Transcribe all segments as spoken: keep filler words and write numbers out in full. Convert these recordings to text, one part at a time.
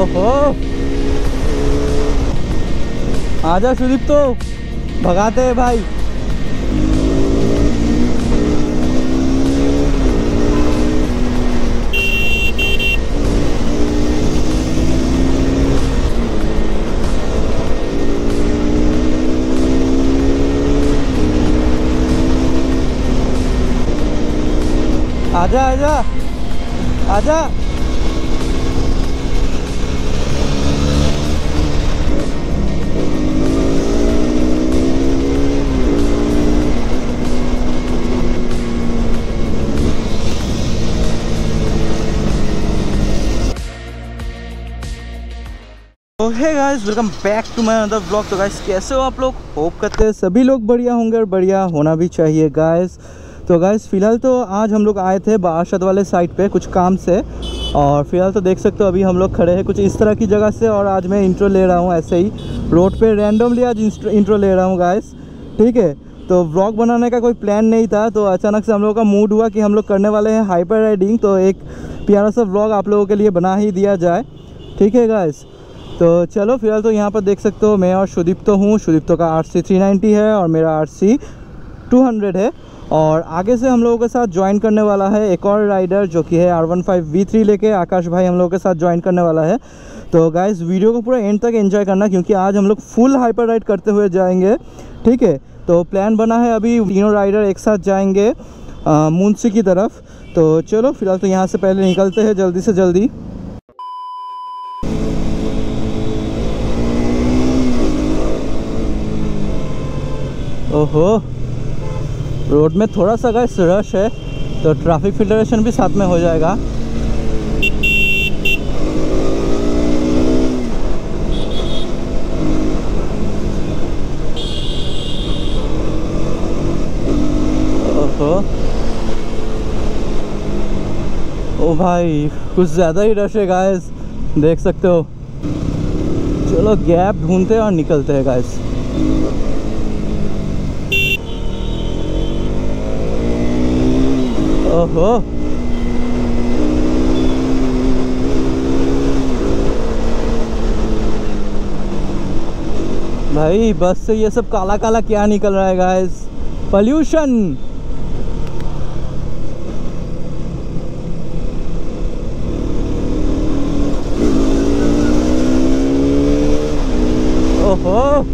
ओहो, आजा सुदीप तो भगाते हैं भाई। आजा आजा आजा hey guys, welcome back to my another blog. तो गाइस कैसे हो आप लोग? होप करते हैं सभी लोग बढ़िया होंगे और बढ़िया होना भी चाहिए गाइस। तो गाइस फ़िलहाल तो आज हम लोग आए थे बाराशत वाले साइट पे कुछ काम से, और फिलहाल तो देख सकते हो अभी हम लोग खड़े हैं कुछ इस तरह की जगह से। और आज मैं इंट्रो ले रहा हूँ ऐसे ही रोड पे रैंडमली, आज इंट्रो ले रहा हूँ गाइस, ठीक है। तो व्लॉग बनाने का कोई प्लान नहीं था, तो अचानक से हम लोगों का मूड हुआ कि हम लोग करने वाले हैं हाइपर राइडिंग, तो एक प्यारा सा व्लॉग आप लोगों के लिए बना ही दिया जाए, ठीक है गाइस। तो चलो फिलहाल तो यहाँ पर देख सकते हो मैं और सुदीप तो हूँ। सुदीप तो का आर सी थ्री नाइन्टी है और मेरा आर सी टू हंड्रेड है। और आगे से हम लोगों के साथ ज्वाइन करने वाला है एक और राइडर, जो कि है आर फिफ्टीन वी थ्री लेके आकाश भाई हम लोगों के साथ ज्वाइन करने वाला है। तो गाइस वीडियो को पूरा एंड तक एंजॉय करना, क्योंकि आज हम लोग फुल हाइपर राइड करते हुए जाएंगे, ठीक है। तो प्लान बना है अभी तीनों राइडर एक साथ जाएंगे मुंशी की तरफ। तो चलो फिलहाल तो यहाँ से पहले निकलते हैं जल्दी से जल्दी। ओहो, रोड में थोड़ा सा गाइस रश है, तो ट्रैफिक फिल्टरेशन भी साथ में हो जाएगा। ओहो, ओ भाई कुछ ज़्यादा ही रश है गाइस, देख सकते हो। चलो गैप ढूंढते हैं और निकलते हैं गाइस। ओहो, भाई बस से ये सब काला काला क्या निकल रहा है गाइस, पॉल्यूशन। ओहो,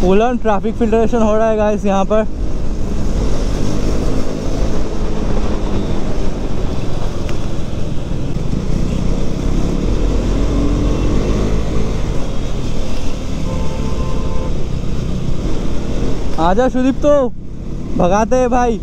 फुलन ट्रैफिक फिल्टरेशन हो रहा है गाइस यहाँ पर। आजा सुदीप तो भगाते हैं भाई।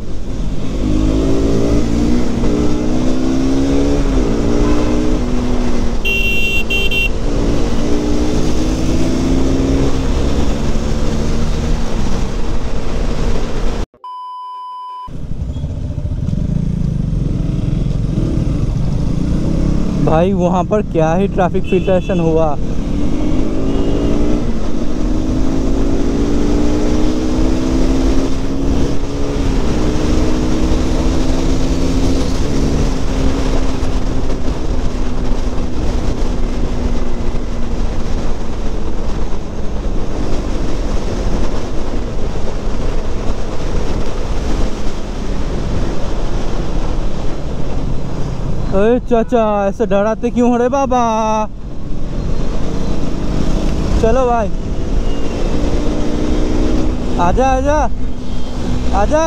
भाई वहाँ पर क्या ही ट्रैफिक फिल्ट्रेशन हुआ। अरे चाचा ऐसे डराते क्यों हो रे बाबा। चलो भाई आजा आजा आजा।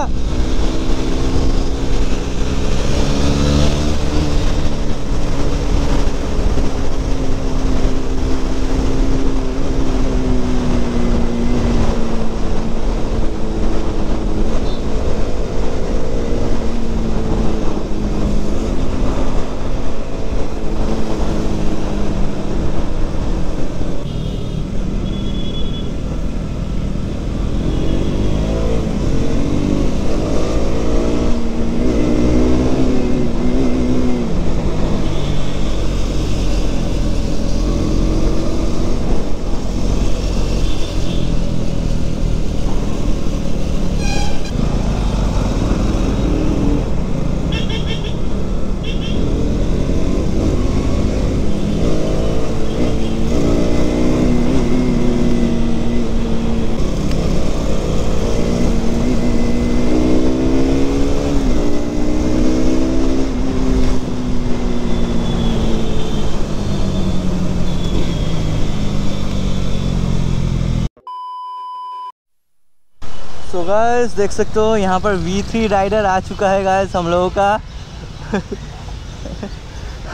गाइस देख सकते हो यहाँ पर वी थ्री राइडर आ चुका है गाइस हम लोगों का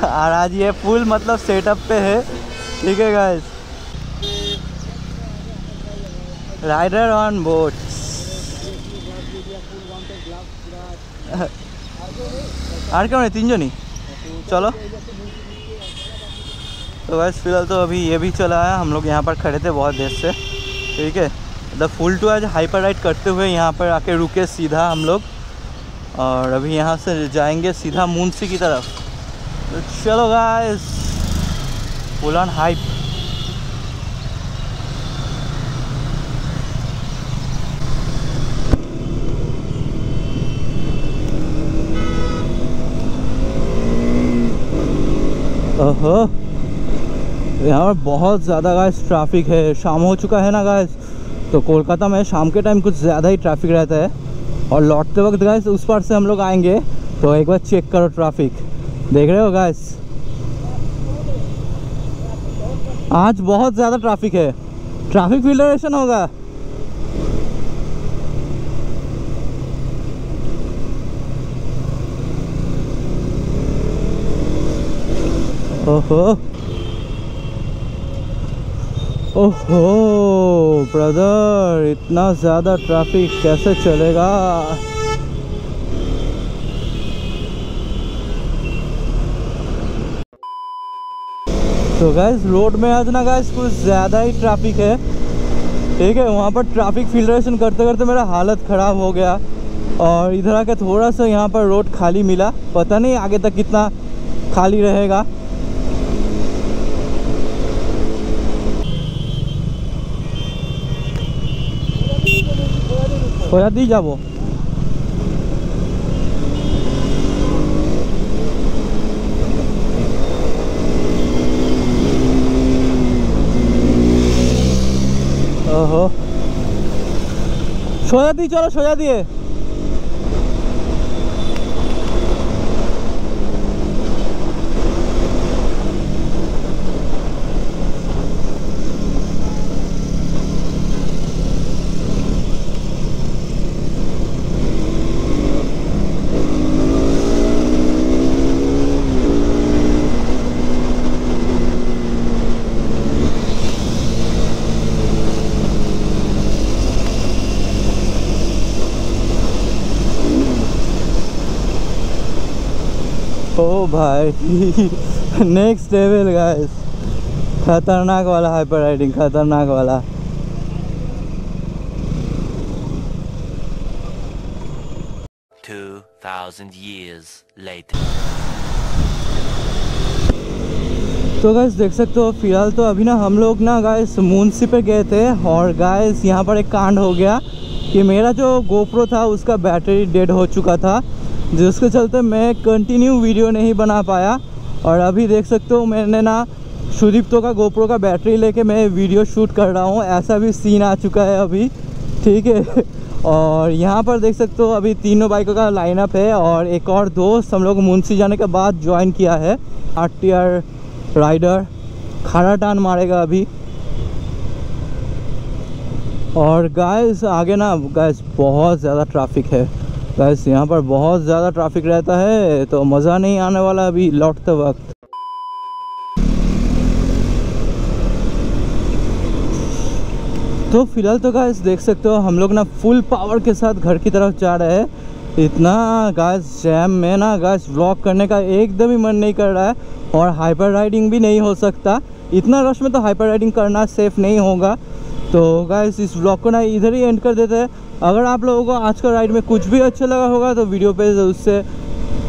और आज ये फुल मतलब सेटअप पे है। ठीक है गाइस, राइडर ऑन बोट। और क्यों नहीं तीन जो नहीं चलो। तो बस फिलहाल तो अभी ये भी चला है, हम लोग यहाँ पर खड़े थे बहुत देर से। ठीक है, मतलब फुल टू आज हाइपर राइड करते हुए यहाँ पर आके रुके सीधा हम लोग, और अभी यहाँ से जाएंगे सीधा मुंशी की तरफ। तो चलो गाइस फुल ऑन हाइप। ओहो यहाँ पर बहुत ज़्यादा गाइस ट्रैफिक है, शाम हो चुका है ना गाइस। तो कोलकाता में शाम के टाइम कुछ ज़्यादा ही ट्रैफिक रहता है, और लौटते वक्त गाइस उस पार से हम लोग आएंगे तो एक बार चेक करो ट्रैफिक, देख रहे हो गाइस आज बहुत ज़्यादा ट्रैफिक है, ट्रैफिक फेडरेशन होगा। ओहो ओहो ब्रदर, इतना ज़्यादा ट्रैफिक कैसे चलेगा। तो गैस रोड में आज ना गैस कुछ ज़्यादा ही ट्रैफिक है। ठीक है, वहाँ पर ट्रैफिक फिल्ट्रेशन करते करते मेरा हालत ख़राब हो गया, और इधर आके थोड़ा सा यहाँ पर रोड खाली मिला, पता नहीं आगे तक कितना खाली रहेगा। खोजा दी जाब सोजा दी, चलो सोजा दिए। ओ भाई नेक्स्ट लेवल गाइस, खतरनाक वाला हाइपर राइडिंग, खतरनाक वाला। Two thousand years later. तो गाइस देख सकते हो फिलहाल तो अभी ना हम लोग ना गाइस मुंशी पे गए थे, और गाइस यहाँ पर एक कांड हो गया कि मेरा जो गोप्रो था उसका बैटरी डेड हो चुका था, जिसके चलते मैं कंटिन्यू वीडियो नहीं बना पाया। और अभी देख सकते हो मैंने ना सुदीप्तो का गोप्रो का बैटरी लेके मैं वीडियो शूट कर रहा हूँ, ऐसा भी सीन आ चुका है अभी। ठीक है, और यहाँ पर देख सकते हो अभी तीनों बाइकों का लाइनअप है, और एक और दोस्त हम लोग मुंशी जाने के बाद ज्वाइन किया है, आर टी आर राइडर। खड़ा टान मारेगा अभी। और गाइस आगे ना गाइस बहुत ज़्यादा ट्रैफिक है गाइस, यहाँ पर बहुत ज़्यादा ट्रैफिक रहता है, तो मज़ा नहीं आने वाला अभी लौटते वक्त। तो फिलहाल तो गाइस देख सकते हो हम लोग ना फुल पावर के साथ घर की तरफ जा रहे हैं। इतना गाइस जैम में ना गाइस व्लॉग करने का एकदम ही मन नहीं कर रहा है, और हाइपर राइडिंग भी नहीं हो सकता, इतना रश में तो हाइपर राइडिंग करना सेफ़ नहीं होगा। तो गाइस इस व्लॉग को ना इधर ही एंड कर देते हैं। अगर आप लोगों को आज का राइड में कुछ भी अच्छा लगा होगा तो वीडियो पे उससे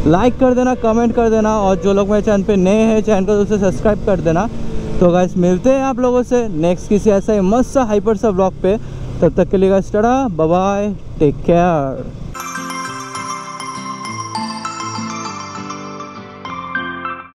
लाइक कर देना, कमेंट कर देना, और जो लोग मेरे चैनल पे नए हैं चैनल को उससे सब्सक्राइब कर देना। तो गाइस मिलते हैं आप लोगों से नेक्स्ट किसी ऐसा ही मस्त सा हाइपर सा व्लॉग पे। तब तक के लिए guys tata, bye bye, take care.